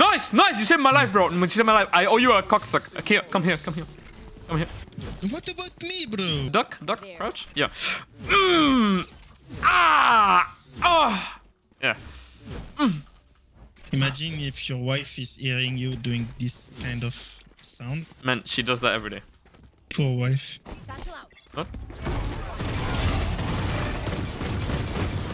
Nice, nice. You saved my life, bro. You saved my life. I owe you a cocksuck. Okay, come here, come here. Come here. What about me, bro? Duck, duck, crouch. Yeah. Mm. Ah! Oh! Yeah. Mm. Imagine if your wife is hearing you doing this kind of sound. Man, she does that every day. Poor wife. What?